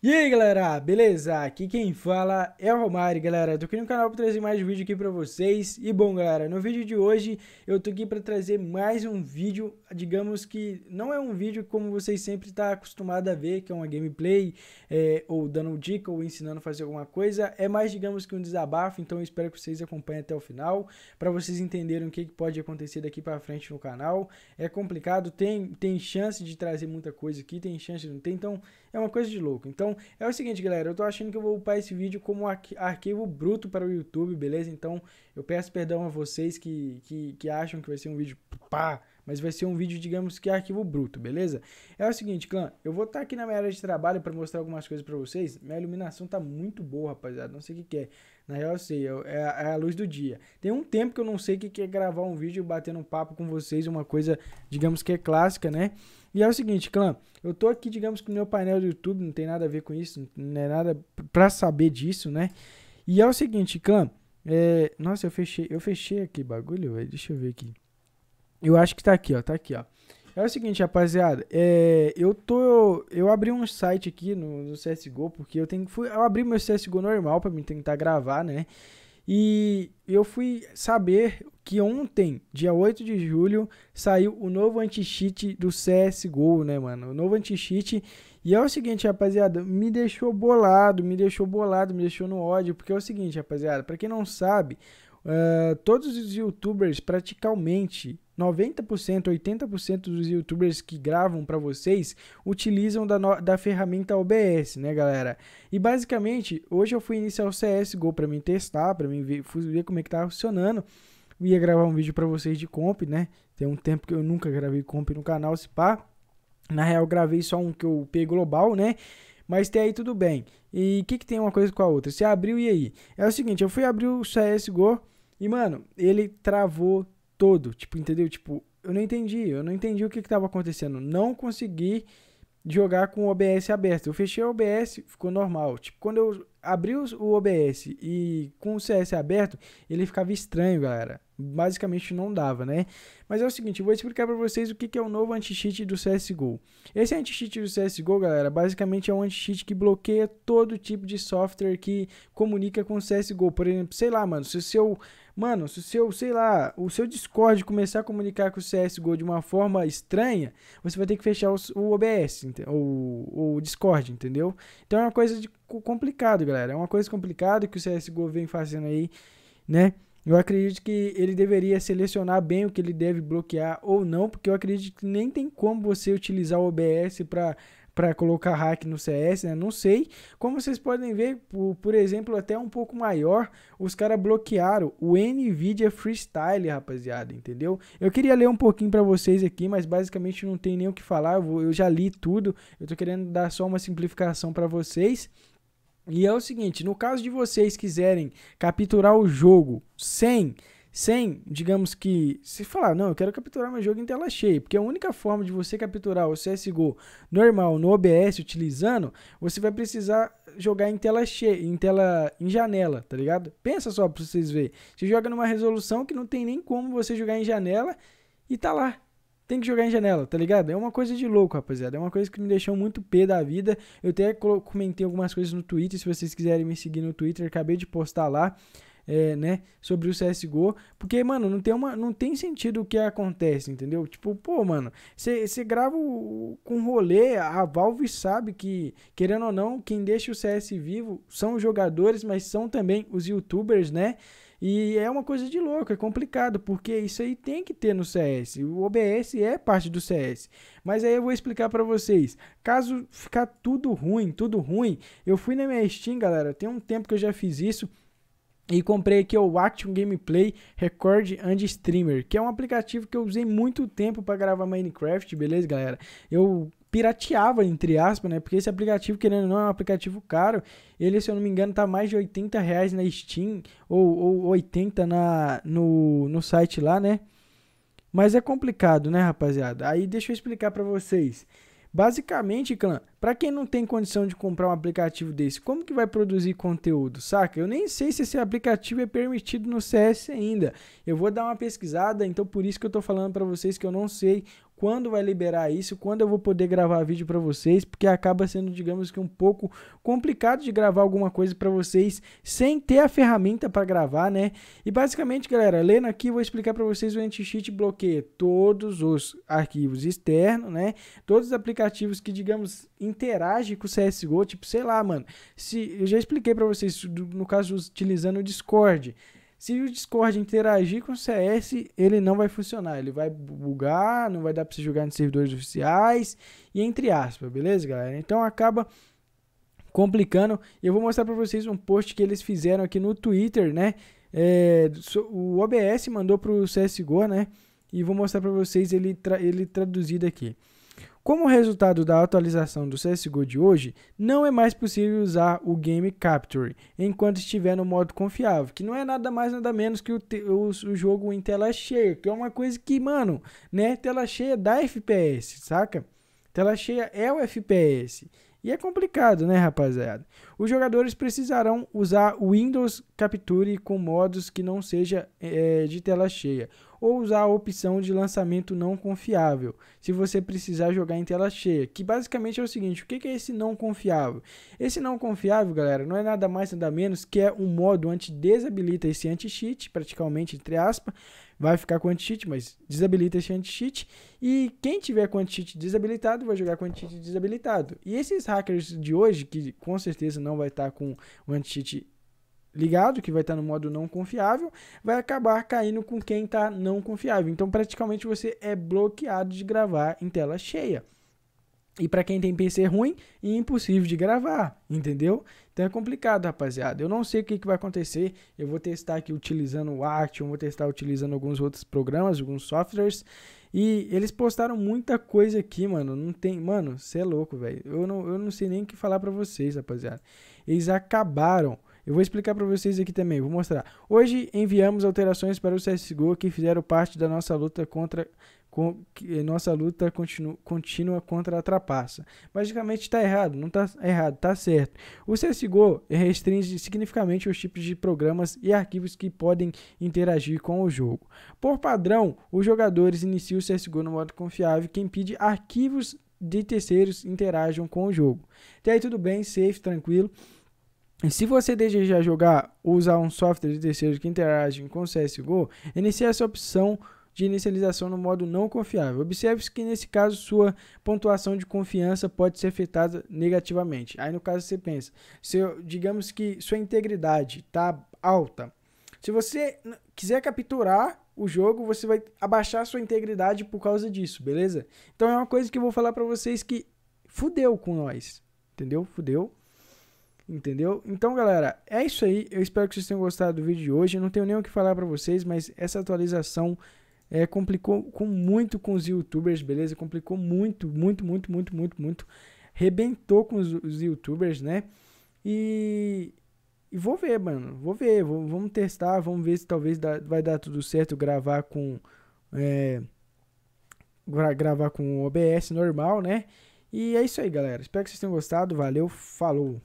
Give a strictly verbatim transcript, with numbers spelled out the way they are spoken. E aí galera, beleza? Aqui quem fala é o Romário, galera. Tô aqui no canal pra trazer mais um vídeo aqui pra vocês. E bom galera, no vídeo de hoje eu tô aqui pra trazer mais um vídeo. Digamos que não é um vídeo como vocês sempre tá acostumado a ver, que é uma gameplay, é, ou dando dica, ou ensinando a fazer alguma coisa. É mais, digamos que um desabafo, então eu espero que vocês acompanhem até o final, pra vocês entenderem o que pode acontecer daqui pra frente no canal. É complicado, tem, tem chance de trazer muita coisa aqui, tem chance de não ter, então é uma coisa de louco. Então é o seguinte galera, eu tô achando que eu vou upar esse vídeo como arquivo bruto para o YouTube, beleza? Então eu peço perdão a vocês que, que, que acham que vai ser um vídeo pá, mas vai ser um vídeo, digamos que arquivo bruto, beleza? É o seguinte, clã, eu vou estar tá aqui na minha área de trabalho para mostrar algumas coisas para vocês. Minha iluminação tá muito boa, rapaziada, não sei o que que é. Na real eu sei, é a, é a luz do dia. Tem um tempo que eu não sei o que que é gravar um vídeo batendo um papo com vocês, uma coisa, digamos que é clássica, né? E é o seguinte, clã, eu tô aqui, digamos que no meu painel do YouTube, não tem nada a ver com isso, não é nada pra saber disso, né? E é o seguinte, clã, é... nossa, eu fechei, eu fechei aqui, bagulho, velho, deixa eu ver aqui. Eu acho que tá aqui, ó, tá aqui, ó. É o seguinte, rapaziada, é, eu tô, eu abri um site aqui no, no C S G O, porque eu tenho que, eu abri meu C S G O normal pra mim tentar gravar, né? E eu fui saber que ontem, dia oito de julho, saiu o novo anti-cheat do C S G O, né, mano? O novo anti-cheat. E é o seguinte, rapaziada, me deixou bolado, me deixou bolado, me deixou no ódio, porque é o seguinte, rapaziada, pra quem não sabe, uh, todos os youtubers, praticamente noventa por cento, oitenta por cento dos youtubers que gravam para vocês utilizam da, no, da ferramenta O B S, né, galera? E basicamente, hoje eu fui iniciar o C S G O para mim testar, para mim ver, ver como é que tá funcionando. Eu ia gravar um vídeo para vocês de comp, né? Tem um tempo que eu nunca gravei comp no canal, se pá. Na real, eu gravei só um que eu peguei global, né? Mas tem aí tudo bem. E o que que tem uma coisa com a outra? Você abriu e aí? É o seguinte, eu fui abrir o C S G O e, mano, ele travou todo, tipo, entendeu? Tipo, eu não entendi, eu não entendi o que que tava acontecendo, não consegui jogar com o O B S aberto. Eu fechei o O B S, ficou normal. Tipo, quando eu abri o O B S e com o C S aberto, ele ficava estranho, galera. Basicamente não dava, né? Mas é o seguinte, eu vou explicar pra vocês o que que é o novo anti-cheat do C S G O. Esse anti-cheat do C S G O, galera, basicamente é um anti-cheat que bloqueia todo tipo de software que comunica com o C S G O. Por exemplo, sei lá, mano, se o seu... Mano, se o seu, sei lá, o seu Discord começar a comunicar com o C S G O de uma forma estranha, você vai ter que fechar o, o O B S, ou o Discord, entendeu? Então é uma coisa de, complicado, galera. É uma coisa complicada que o C S G O vem fazendo aí, né? Eu acredito que ele deveria selecionar bem o que ele deve bloquear ou não, porque eu acredito que nem tem como você utilizar o O B S para... para colocar hack no C S, né? Não sei. Como vocês podem ver, por, por exemplo, até um pouco maior, os caras bloquearam o NVIDIA Freestyle, rapaziada, entendeu? Eu queria ler um pouquinho para vocês aqui, mas basicamente não tem nem o que falar, eu, vou, eu já li tudo, eu tô querendo dar só uma simplificação para vocês. E é o seguinte, no caso de vocês quiserem capturar o jogo sem... Sem, digamos que, se falar, não, eu quero capturar meu jogo em tela cheia, porque a única forma de você capturar o C S G O normal no O B S utilizando, você vai precisar jogar em tela cheia, em tela, em janela, tá ligado? Pensa só pra vocês verem, você joga numa resolução que não tem nem como você jogar em janela e tá lá. Tem que jogar em janela, tá ligado? É uma coisa de louco, rapaziada. É uma coisa que me deixou muito pé da vida. Eu até comentei algumas coisas no Twitter, se vocês quiserem me seguir no Twitter, acabei de postar lá. É, né, sobre o C S G O, porque, mano, não tem, uma, não tem sentido o que acontece, entendeu? Tipo, pô, mano, você grava o, com rolê, a Valve sabe que, querendo ou não, quem deixa o C S vivo são os jogadores, mas são também os youtubers, né? E é uma coisa de louco, é complicado, porque isso aí tem que ter no C S, o O B S é parte do C S, mas aí eu vou explicar pra vocês, caso ficar tudo ruim, tudo ruim, eu fui na minha Steam, galera, tem um tempo que eu já fiz isso, e comprei aqui o Action Gameplay Record and Streamer, que é um aplicativo que eu usei muito tempo para gravar Minecraft, beleza, galera? Eu pirateava, entre aspas, né? Porque esse aplicativo, querendo ou não, é um aplicativo caro. Ele, se eu não me engano, tá mais de oitenta reais na Steam, ou, ou oitenta na, no, no site lá, né? Mas é complicado, né, rapaziada? Aí deixa eu explicar para vocês. Basicamente, clã, pra quem não tem condição de comprar um aplicativo desse, como que vai produzir conteúdo, saca? Eu nem sei se esse aplicativo é permitido no C S ainda. Eu vou dar uma pesquisada, então por isso que eu tô falando pra vocês que eu não sei quando vai liberar isso, quando eu vou poder gravar vídeo para vocês, porque acaba sendo, digamos que, um pouco complicado de gravar alguma coisa para vocês sem ter a ferramenta para gravar, né? E basicamente, galera, lendo aqui, eu vou explicar para vocês: o anti-cheat bloqueia todos os arquivos externos, né? Todos os aplicativos que, digamos, interagem com o C S G O, tipo, sei lá, mano, se eu já expliquei para vocês, no caso, utilizando o Discord. Se o Discord interagir com o C S, ele não vai funcionar, ele vai bugar, não vai dar para você jogar nos servidores oficiais, e entre aspas, beleza, galera? Então acaba complicando, e eu vou mostrar para vocês um post que eles fizeram aqui no Twitter, né? É, o O B S mandou para o C S G O, né? E vou mostrar para vocês ele, tra ele traduzido aqui. Como resultado da atualização do C S G O de hoje, não é mais possível usar o Game Capture enquanto estiver no modo confiável, que não é nada mais nada menos que o, o, o jogo em tela cheia, que é uma coisa que, mano, né, tela cheia dá F P S, saca? Tela cheia é o F P S. E é complicado, né, rapaziada? Os jogadores precisarão usar o Windows Capture com modos que não seja é, de tela cheia, ou usar a opção de lançamento não confiável, se você precisar jogar em tela cheia, que basicamente é o seguinte: o que é esse não confiável? Esse não confiável, galera, não é nada mais nada menos que é um modo onde desabilita esse anti-cheat, praticamente, entre aspas, vai ficar com anti-cheat, mas desabilita esse anti-cheat, e quem tiver com anti-cheat desabilitado vai jogar com anti-cheat desabilitado. E esses hackers de hoje, que com certeza não vai estar com o anti-cheat ligado, que vai estar no modo não confiável, vai acabar caindo com quem está não confiável. Então, praticamente, você é bloqueado de gravar em tela cheia. E para quem tem P C ruim, é impossível de gravar, entendeu? Então é complicado, rapaziada. Eu não sei o que, que vai acontecer. Eu vou testar aqui utilizando o Action, vou testar utilizando alguns outros programas, alguns softwares. E eles postaram muita coisa aqui, mano. Não tem... Mano, você é louco, velho. Eu não, eu não sei nem o que falar pra vocês, rapaziada. Eles acabaram. Eu vou explicar pra vocês aqui também. Vou mostrar. Hoje enviamos alterações para o C S G O que fizeram parte da nossa luta contra... Com, que, nossa luta continu, contínua contra a trapaça. Basicamente tá errado, não tá errado, tá certo. O C S G O restringe significativamente os tipos de programas e arquivos que podem interagir com o jogo. Por padrão, os jogadores iniciam o C S G O no modo confiável, que impede arquivos de terceiros interajam com o jogo. Até aí tudo bem, safe, tranquilo. E se você desejar jogar ou usar um software de terceiros que interagem com o C S G O, inicie essa opção de inicialização no modo não confiável. Observe-se que, nesse caso, sua pontuação de confiança pode ser afetada negativamente. Aí, no caso, você pensa, se eu, digamos que sua integridade está alta, se você quiser capturar o jogo, você vai abaixar sua integridade por causa disso, beleza? Então, é uma coisa que eu vou falar para vocês que fudeu com nós, entendeu? Fudeu. Entendeu? Então, galera, é isso aí. Eu espero que vocês tenham gostado do vídeo de hoje. Eu não tenho nem o que falar para vocês, mas essa atualização... É, complicou com muito com os youtubers, beleza? Complicou muito, muito, muito, muito, muito, muito. Rebentou com os, os youtubers, né? E, e vou ver, mano. Vou ver, vou, vamos testar, vamos ver se talvez dá, vai dar tudo certo gravar com... É, gra, gravar com o O B S normal, né? E é isso aí, galera. Espero que vocês tenham gostado. Valeu, falou!